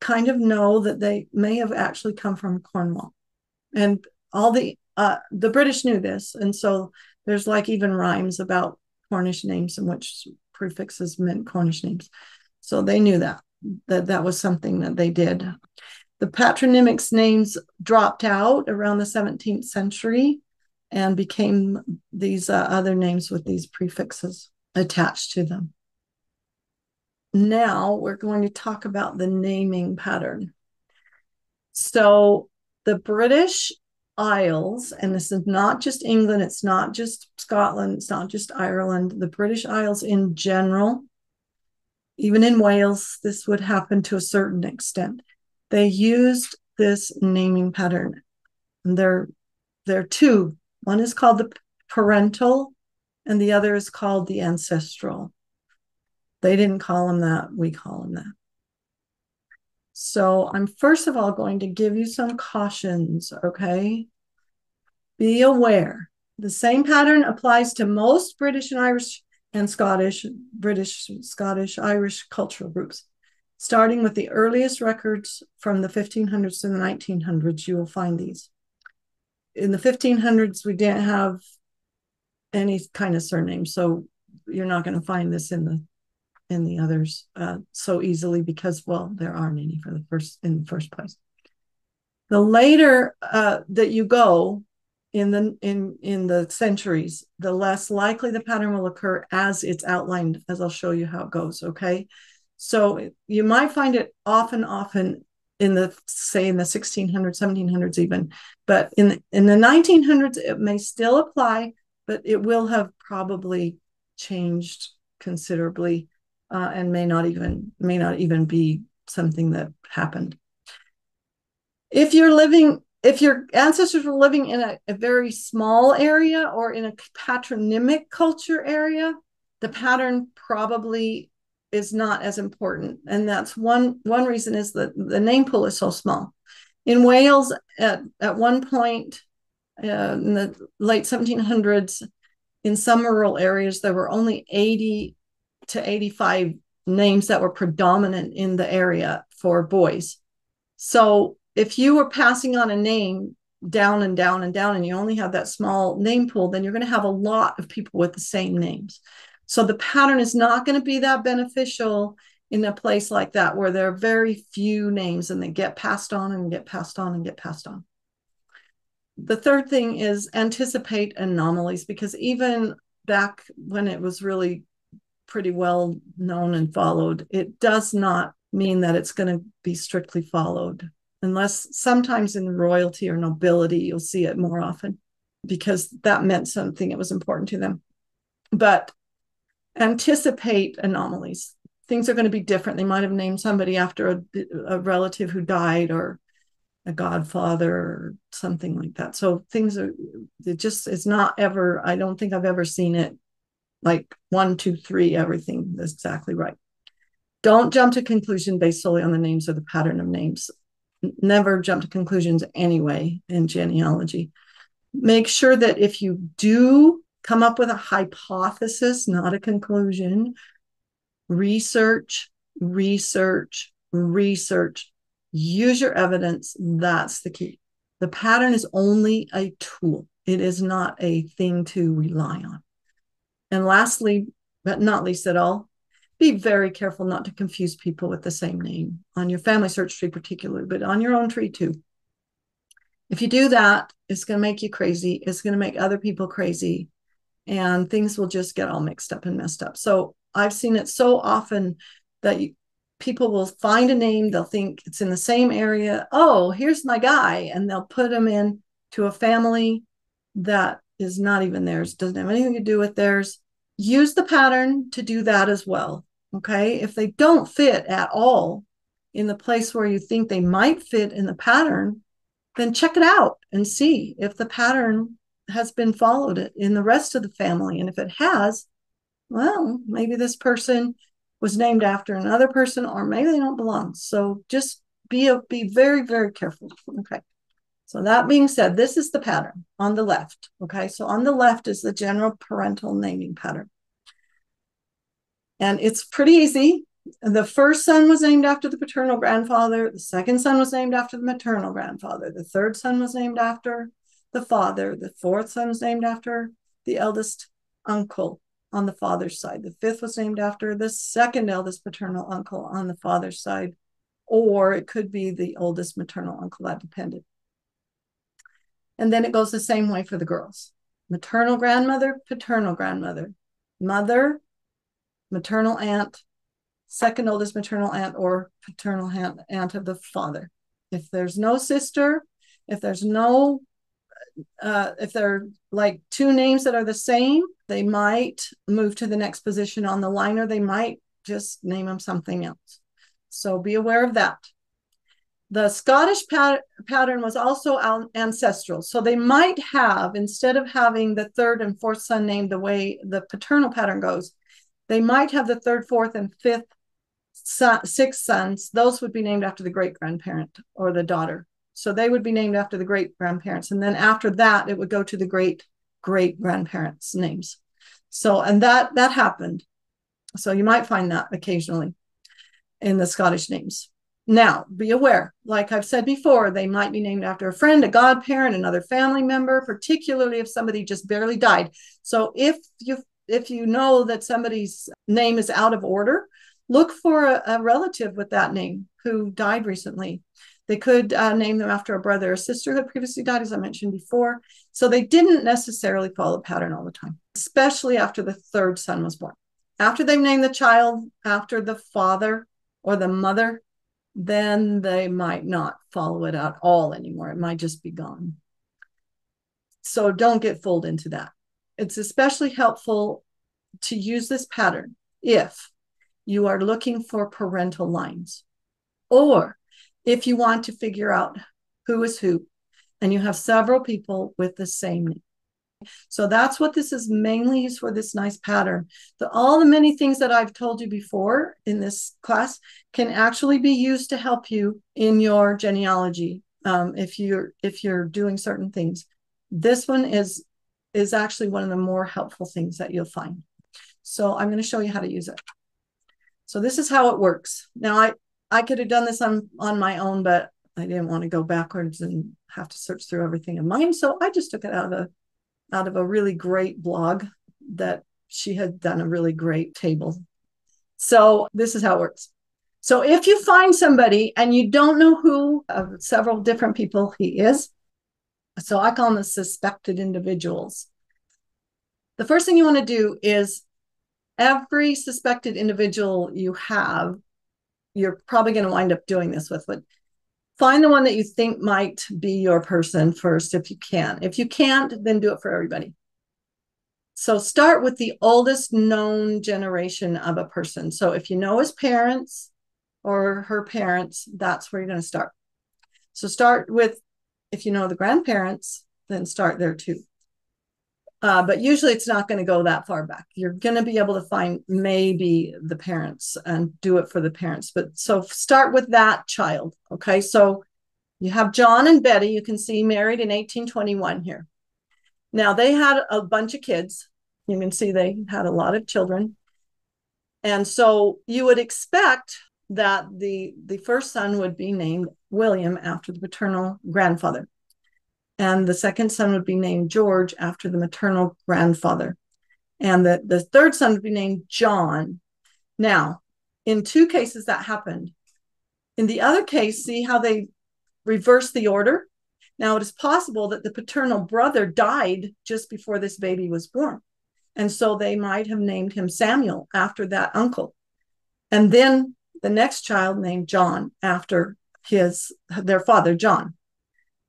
kind of know that they may have actually come from Cornwall. And all the uh, the British knew this. And so there's like even rhymes about Cornish names and which prefixes meant Cornish names. So they knew that, that that was something that they did. The patronymics names dropped out around the seventeenth century and became these uh, other names with these prefixes attached to them. Now we're going to talk about the naming pattern. So the British Isles, and this is not just England, it's not just Scotland, it's not just Ireland, the British Isles in general, even in Wales, this would happen to a certain extent. They used this naming pattern. And there, there are two. One is called the parental, and the other is called the ancestral. They didn't call them that, we call them that. So I'm first of all going to give you some cautions, okay? Be aware. The same pattern applies to most British and Irish and Scottish, British, Scottish, Irish cultural groups. Starting with the earliest records from the fifteen hundreds to the nineteen hundreds, you will find these. In the fifteen hundreds, we didn't have any kind of surname, so you're not going to find this in the in the others uh, so easily because, well, there aren't any for the first in the first place. The later uh, that you go in the in in the centuries, the less likely the pattern will occur, as it's outlined, as I'll show you how it goes. Okay, so you might find it often, often in the say in the sixteen hundreds, seventeen hundreds even, but in the, in the nineteen hundreds it may still apply, but it will have probably changed considerably. Uh, and may not even may not even be something that happened. If you're living, if your ancestors were living in a, a very small area or in a patronymic culture area, the pattern probably is not as important. And that's one one reason is that the name pool is so small. In Wales, at at one point uh, in the late seventeen hundreds, in some rural areas, there were only eighty to eighty-five names that were predominant in the area for boys. So if you were passing on a name down and down and down, and you only have that small name pool, then you're going to have a lot of people with the same names. So the pattern is not going to be that beneficial in a place like that, where there are very few names and they get passed on and get passed on and get passed on. The third thing is anticipate anomalies, because even back when it was really pretty well known and followed, it does not mean that it's going to be strictly followed, unless sometimes in royalty or nobility, you'll see it more often because that meant something, it was important to them. But anticipate anomalies. things are going to be different. They might have named somebody after a, a relative who died, or a godfather, or something like that. So things are, it just, it's not ever, I don't think I've ever seen it like one, two, three, everything is exactly right. Don't jump to conclusion based solely on the names or the pattern of names. Never jump to conclusions anyway in genealogy. Make sure that if you do come up with a hypothesis, not a conclusion, research, research, research. Use your evidence. That's the key. The pattern is only a tool. It is not a thing to rely on. And lastly, but not least at all, be very careful not to confuse people with the same name on your family search tree particularly, but on your own tree too. If you do that, it's going to make you crazy. It's going to make other people crazy, and things will just get all mixed up and messed up. So I've seen it so often that you, people will find a name. They'll think it's in the same area. Oh, here's my guy. And they'll put him in to a family that is not even theirs. Doesn't have anything to do with theirs. Use the pattern to do that as well. Okay. If they don't fit at all in the place where you think they might fit in the pattern, then check it out and see if the pattern has been followed in the rest of the family. And if it has, well, maybe this person was named after another person, or maybe they don't belong. So just be a, be very, very careful. Okay. So that being said, this is the pattern on the left. Okay. So on the left is the general parental naming pattern. And it's pretty easy. The first son was named after the paternal grandfather. The second son was named after the maternal grandfather. The third son was named after the father. The fourth son was named after the eldest uncle on the father's side. The fifth was named after the second eldest paternal uncle on the father's side, or it could be the oldest maternal uncle, that depended. And then it goes the same way for the girls. Maternal grandmother, paternal grandmother, mother, maternal aunt, second oldest maternal aunt or paternal aunt, aunt of the father. If there's no sister, if there's no, uh, if there are like two names that are the same, they might move to the next position on the line, or they might just name them something else. So be aware of that. The Scottish pat pattern was also ancestral. So they might have, instead of having the third and fourth son named the way the paternal pattern goes, they might have the third, fourth, and fifth, son, six sons. Those would be named after the great-grandparent or the daughter. So they would be named after the great-grandparents. And then after that, it would go to the great-great-grandparents' names. So, and that that happened. So you might find that occasionally in the Scottish names. Now, be aware, like I've said before, they might be named after a friend, a godparent, another family member, particularly if somebody just barely died. So if you if you know that somebody's name is out of order, look for a, a relative with that name who died recently. They could uh, name them after a brother or sister who had previously died, as I mentioned before. So they didn't necessarily follow the pattern all the time, especially after the third son was born. After they've named the child after the father or the mother, then they might not follow it at all anymore. It might just be gone. So don't get fooled into that. It's especially helpful to use this pattern if you are looking for parental lines, or if you want to figure out who is who and you have several people with the same name. So that's what this is mainly used for, this nice pattern. The, all the many things that I've told you before in this class can actually be used to help you in your genealogy um, if you're if you're doing certain things. This one is is actually one of the more helpful things that you'll find. So I'm going to show you how to use it. So this is how it works. Now, I, I could have done this on, on my own, but I didn't want to go backwards and have to search through everything in mine. So I just took it out of a, out of a really great blog that she had done, a really great table. So this is how it works. So if you find somebody and you don't know who of uh, several different people he is, so I call them the suspected individuals. The first thing you want to do is every suspected individual you have, you're probably going to wind up doing this with, but find the one that you think might be your person first if you can. If you can't, then do it for everybody. So start with the oldest known generation of a person. So if you know his parents or her parents, that's where you're going to start. So start with, if you know the grandparents, then start there too. Uh, but usually it's not going to go that far back. You're going to be able to find maybe the parents and do it for the parents. But so start with that child. Okay, so you have John and Betty, you can see, married in eighteen twenty-one here. Now, they had a bunch of kids. You can see they had a lot of children. And so you would expect that the, the first son would be named William after the paternal grandfather. And the second son would be named George after the maternal grandfather. And the, the third son would be named John. Now, in two cases that happened. In the other case, see how they reversed the order? Now, it is possible that the paternal brother died just before this baby was born. And so they might have named him Samuel after that uncle. And then the next child named John after his their father, John.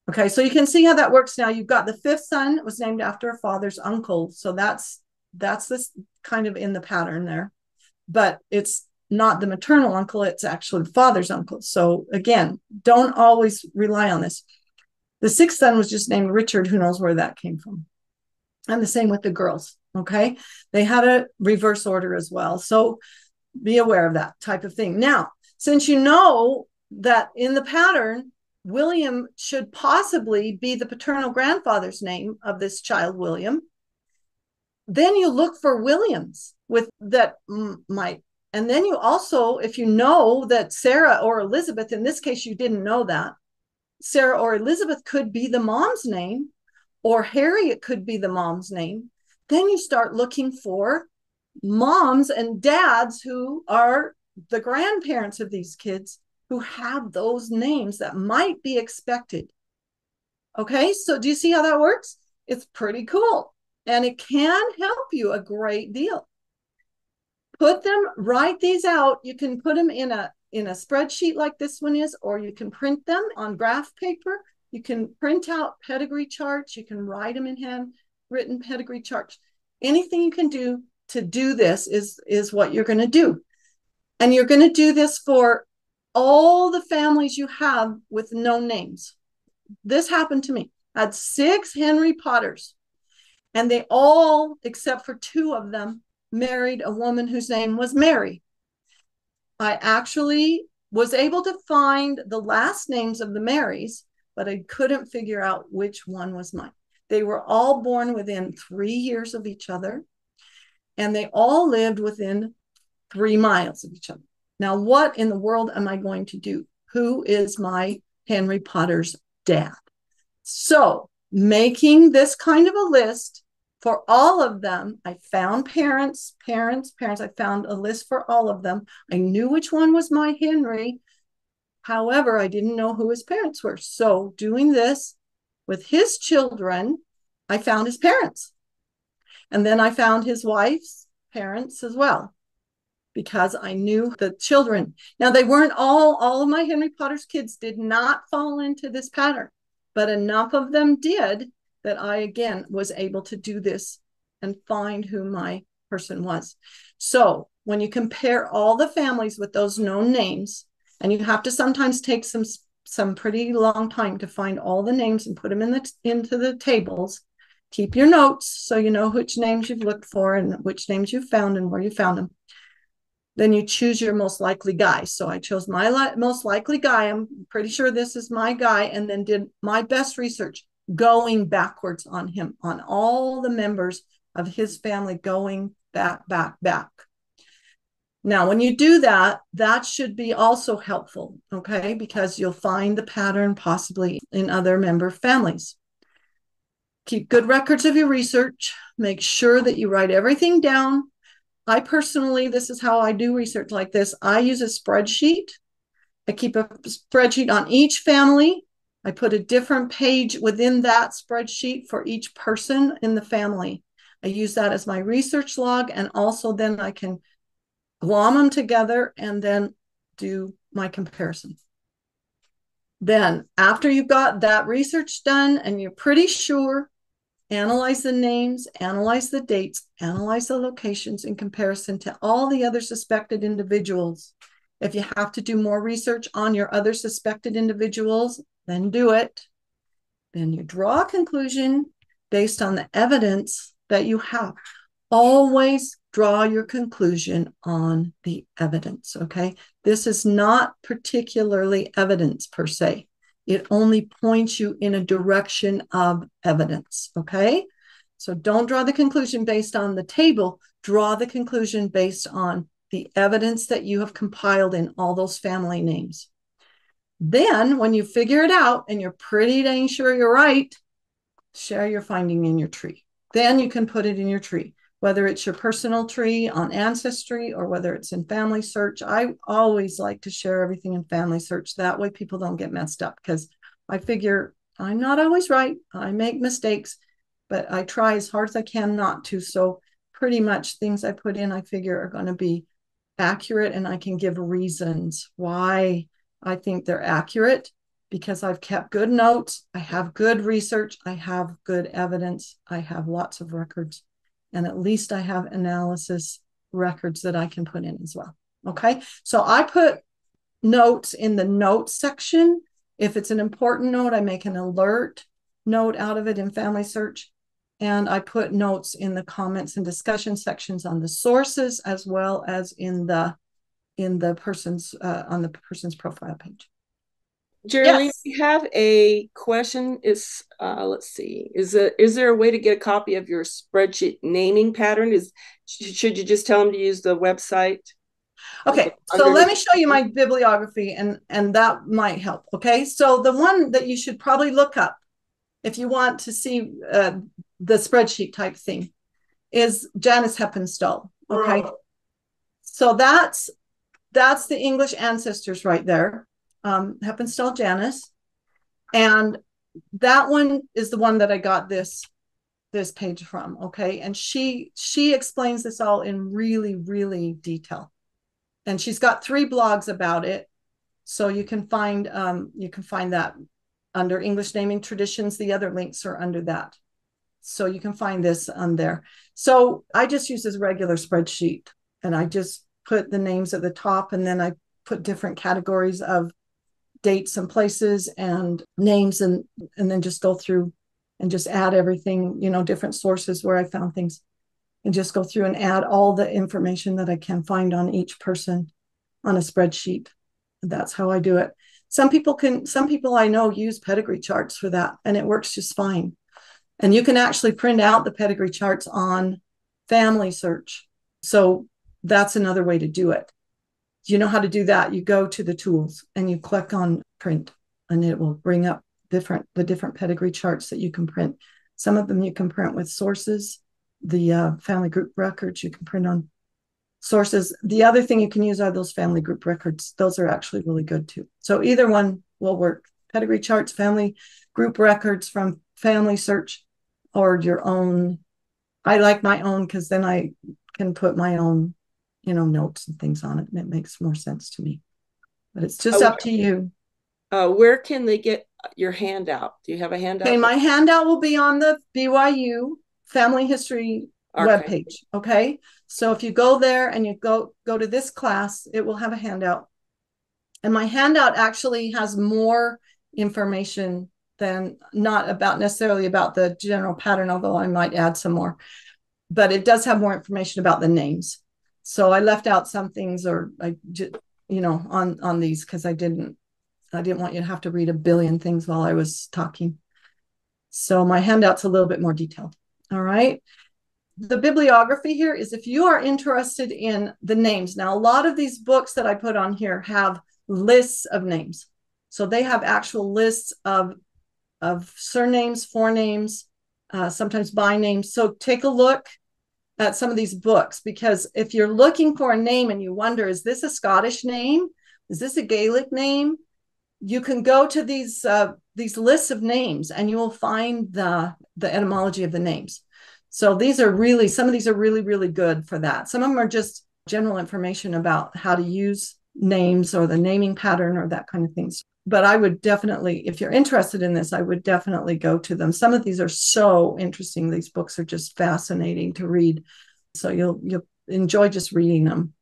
Okay, so you can see how that works now. You've got the fifth son was named after a father's uncle. So that's that's this kind of in the pattern there. But it's not the maternal uncle. It's actually the father's uncle. So again, don't always rely on this. The sixth son was just named Richard. Who knows where that came from? And the same with the girls. Okay, they had a reverse order as well. So be aware of that type of thing. Now, since you know that in the pattern, William should possibly be the paternal grandfather's name of this child, William. Then you look for Williams with that might. And then you also, if you know that Sarah or Elizabeth, in this case, you didn't know that, Sarah or Elizabeth could be the mom's name, or Harriet could be the mom's name. Then you start looking for moms and dads who are the grandparents of these kids, who have those names that might be expected. Okay, so do you see how that works? It's pretty cool, and it can help you a great deal. Put them, write these out. You can put them in a in a spreadsheet like this one is, or you can print them on graph paper. You can print out pedigree charts. You can write them in handwritten pedigree charts. Anything you can do to do this is is what you're going to do, and you're going to do this for all the families you have with known names. This happened to me. I had six Henry Potters, and they all, except for two of them, married a woman whose name was Mary. I actually was able to find the last names of the Marys, but I couldn't figure out which one was mine. They were all born within three years of each other, and they all lived within three miles of each other. Now, what in the world am I going to do? Who is my Henry Potter's dad? So making this kind of a list for all of them, I found parents, parents, parents. I found a list for all of them. I knew which one was my Henry. However, I didn't know who his parents were. So doing this with his children, I found his parents. And then I found his wife's parents as well, because I knew the children. Now, they weren't all, all of my Henry Potter's kids did not fall into this pattern, but enough of them did that I, again, was able to do this and find who my person was. So when you compare all the families with those known names, and you have to sometimes take some, some pretty long time to find all the names and put them in the, into the tables, keep your notes so you know which names you've looked for and which names you found and where you found them. Then you choose your most likely guy. So I chose my li- most likely guy. I'm pretty sure this is my guy, and then did my best research going backwards on him, on all the members of his family, going back, back, back. Now, when you do that, that should be also helpful, okay? Because you'll find the pattern possibly in other member families. Keep good records of your research. Make sure that you write everything down. I personally, this is how I do research like this. I use a spreadsheet. I keep a spreadsheet on each family. I put a different page within that spreadsheet for each person in the family. I use that as my research log, and also then I can glom them together and then do my comparison. Then after you've got that research done and you're pretty sure Analyze the names, analyze the dates, analyze the locations in comparison to all the other suspected individuals. If you have to do more research on your other suspected individuals, then do it. Then you draw a conclusion based on the evidence that you have. Always draw your conclusion on the evidence, okay? This is not particularly evidence per se. It only points you in a direction of evidence, okay? So don't draw the conclusion based on the table. Draw the conclusion based on the evidence that you have compiled in all those family names. Then when you figure it out and you're pretty dang sure you're right, share your finding in your tree. Then you can put it in your tree, whether it's your personal tree on Ancestry or whether it's in FamilySearch. I always like to share everything in FamilySearch. That way people don't get messed up, because I figure I'm not always right. I make mistakes, but I try as hard as I can not to. So pretty much things I put in, I figure are going to be accurate, and I can give reasons why I think they're accurate, because I've kept good notes. I have good research. I have good evidence. I have lots of records. And at least I have analysis records that I can put in as well, okay? So I put notes in the note section. If it's an important note, I make an alert note out of it in FamilySearch. And I put notes in the comments and discussion sections on the sources, as well as in the in the person's uh, on the person's profile page. Geraldine, yes. We have a question. Is uh, let's see. Is a, is there a way to get a copy of your spreadsheet naming pattern? Is should you just tell them to use the website? Okay, so let me show you my bibliography, and and that might help. Okay, so the one that you should probably look up if you want to see uh, the spreadsheet type thing is Janice Heppenstall. Okay, wow. So that's that's the English ancestors right there. Um, Heppenstall Janice, and that one is the one that I got this this page from, okay? And she she explains this all in really, really detail, and she's got three blogs about it, so you can find um, you can find that under English naming traditions. The other links are under that, so you can find this on there. So I just use this regular spreadsheet, and I just put the names at the top, and then I put different categories of dates and places and names, and and then just go through and just add everything, you know, different sources where I found things, and just go through and add all the information that I can find on each person on a spreadsheet. That's how I do it. Some people can, some people I know use pedigree charts for that, and it works just fine. And you can actually print out the pedigree charts on FamilySearch. So that's another way to do it. You know how to do that. You go to the tools and you click on print, and it will bring up different the different pedigree charts that you can print. Some of them you can print with sources, the uh, family group records you can print on sources. The other thing you can use are those family group records. Those are actually really good too. So either one will work. Pedigree charts, family group records from FamilySearch, or your own. I like my own because then I can put my own, you know, notes and things on it, and it makes more sense to me. But it's just oh, up to you. Uh, where can they get your handout? Do you have a handout? Okay, my handout will be on the B Y U Family History webpage. Okay, so if you go there and you go go to this class, it will have a handout. And my handout actually has more information than, not about necessarily about the general pattern, although I might add some more, but it does have more information about the names. So I left out some things, or I, you know, on, on these, because I didn't, I didn't want you to have to read a billion things while I was talking. So my handout's a little bit more detailed. All right. The bibliography here is if you are interested in the names. Now, a lot of these books that I put on here have lists of names. So they have actual lists of, of surnames, forenames, uh, sometimes by names. So take a look at some of these books, because if you're looking for a name and you wonder, is this a Scottish name? Is this a Gaelic name? You can go to these uh, these lists of names, and you will find the the etymology of the names. So these are really, some of these are really, really good for that. Some of them are just general information about how to use names or the naming pattern or that kind of things. but I would definitely, if you're interested in this, I would definitely go to them. Some of these are so interesting. These books are just fascinating to read. So you'll you'll enjoy just reading them.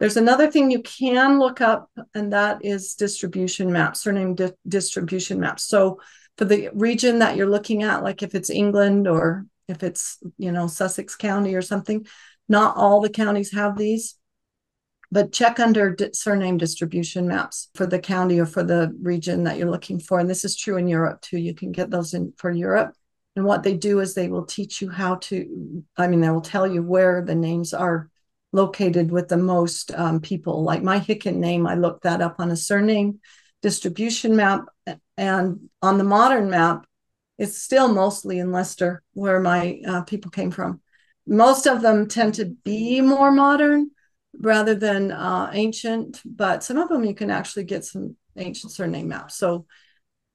There's another thing you can look up, and that is distribution maps, surname di- distribution maps. So for the region that you're looking at, like if it's England or if it's, you know, Sussex County or something, not all the counties have these, but check under di- surname distribution maps for the county or for the region that you're looking for. And this is true in Europe too. You can get those in for Europe. And what they do is they will teach you how to, I mean, they will tell you where the names are located with the most um, people. Like my Hicken name, I looked that up on a surname distribution map, and on the modern map, it's still mostly in Leicester where my uh, people came from. Most of them tend to be more modern rather than uh, ancient, but some of them you can actually get some ancient surname maps. So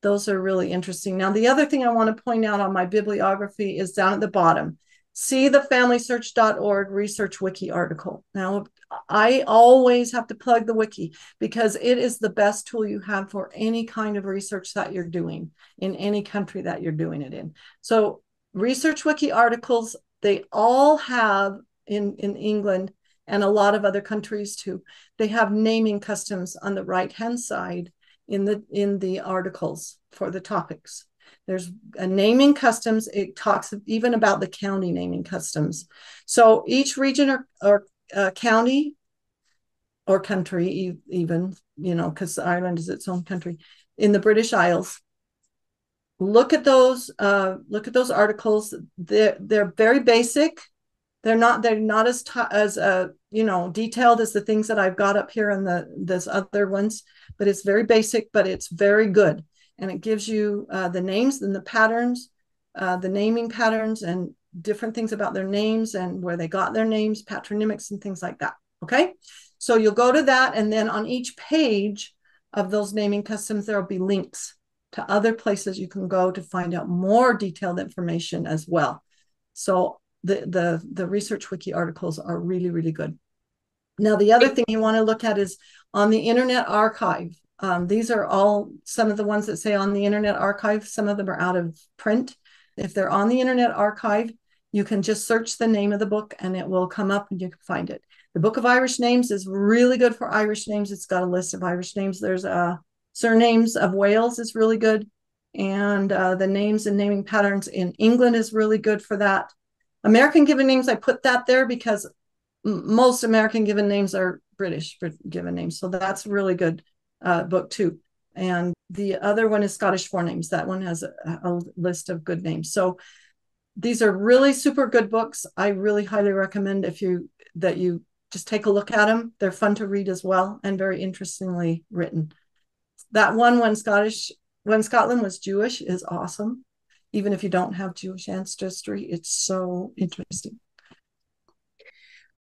those are really interesting. Now, the other thing I want to point out on my bibliography is down at the bottom. See the family search dot org research wiki article. Now, I always have to plug the wiki because it is the best tool you have for any kind of research that you're doing in any country that you're doing it in. So research wiki articles, they all have in, in England and a lot of other countries too, they have naming customs on the right-hand side in the in the articles for the topics. There's a naming customs. It talks even about the county naming customs. So each region or, or uh, county or country, even, you know, because Ireland is its own country in the British Isles. Look at those. Uh, look at those articles. They're they're very basic. They're not they're not as t- as uh, you know detailed as the things that I've got up here in the this other ones. But it's very basic. But it's very good. And it gives you uh, the names and the patterns, uh, the naming patterns and different things about their names and where they got their names, patronymics and things like that, okay? So you'll go to that, and then on each page of those naming customs, there'll be links to other places you can go to find out more detailed information as well. So the, the, the Research Wiki articles are really, really good. Now, the other thing you want to look at is on the Internet Archive. Um, these are all some of the ones that say on the Internet Archive. Some of them are out of print. If they're on the Internet Archive, you can just search the name of the book and it will come up and you can find it. The Book of Irish Names is really good for Irish names. It's got a list of Irish names. There's uh, Surnames of Wales is really good. And uh, the Names and Naming Patterns in England is really good for that. American Given Names, I put that there because m- most American Given Names are British Given Names. So that's really good. Uh, book two. And the other one is Scottish Forenames. That one has a, a list of good names. So these are really super good books. I really highly recommend if you that you just take a look at them. They're fun to read as well and very interestingly written. That one, when Scottish, when Scotland was Jewish, is awesome. Even if you don't have Jewish ancestry, it's so interesting.